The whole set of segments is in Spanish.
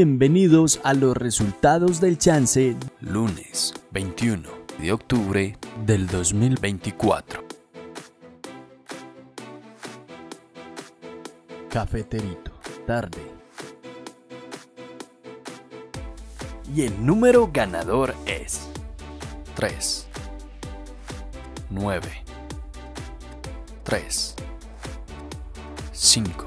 bienvenidos a los resultados del Chance, lunes 21 de octubre del 2024. Cafeterito, tarde. Y el número ganador es 3, 9, 3, 5.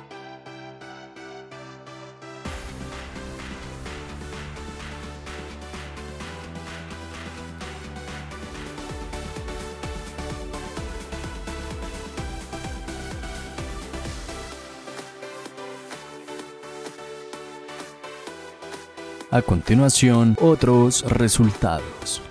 A continuación, otros resultados.